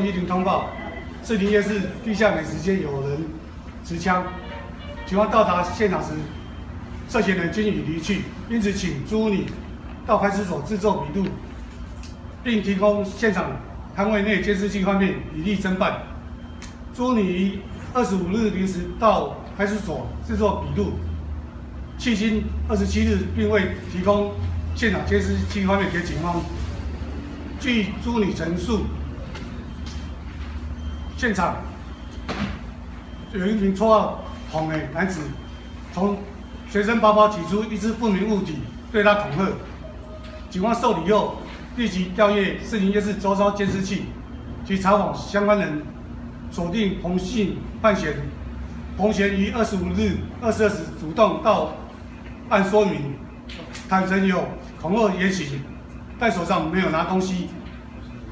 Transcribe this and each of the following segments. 一零通报，士林夜市地下美食街有人持枪，警方到达现场时，涉嫌人均已离去，因此请朱女到派出所制作笔录，并提供现场摊位内监视器画面以利侦办。朱女于25日零时到派出所制作笔录，迄今27日并未提供现场监视器画面给警方。据朱女陈述。 现场有一名绰号“红”的男子，从学生包包取出一只不明物体，对他恐吓。警方受理后，立即调阅士林夜市周遭监视器及查访相关人，锁定彭姓范闲。彭闲于25日22时主动到案说明，坦承有恐吓言行，但手上没有拿东西。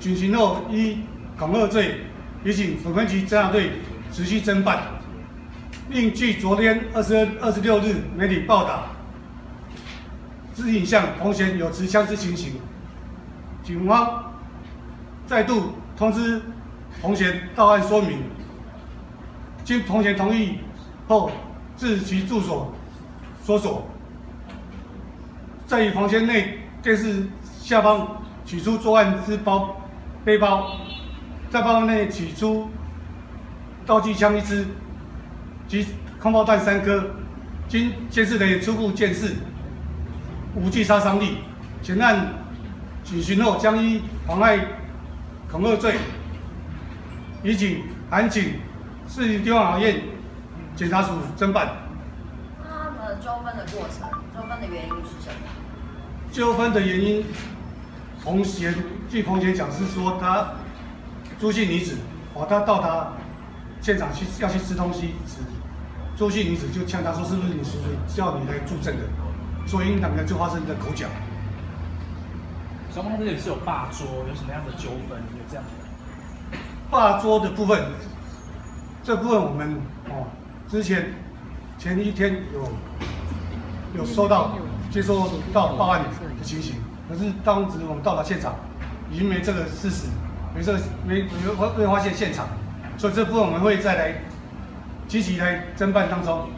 警询后依恐吓罪。 也请本分局侦查队持续侦办。另据昨天26日媒体报道，之影像彭贤有持枪之情形，警方再度通知彭贤到案说明。经彭贤同意后，至其住所搜索，在于房间内电视下方取出作案之背包。 在包内取出道具枪1支及空包弹3颗，经监视人员初步鉴识，无具杀伤力。全案警询后将依妨害恐吓罪，以及函请市立地方法院检察署侦办。他们纠纷的过程，纠纷的原因是什么？纠纷的原因，据彭贤讲是说他。 朱姓女子，他到达现场要去吃东西时，朱姓女子就呛他说：“是不是你叔叔叫你来助阵的？”所以两个人就发生了口角。双方这里是有霸桌，有什么样的纠纷？有这样的？霸桌的部分，这部分我们之前1天有接收到报案的情形，可是当时我们到达现场，已经没这个事实。 没发现现场，所以这部分我们会再来积极来侦办当中。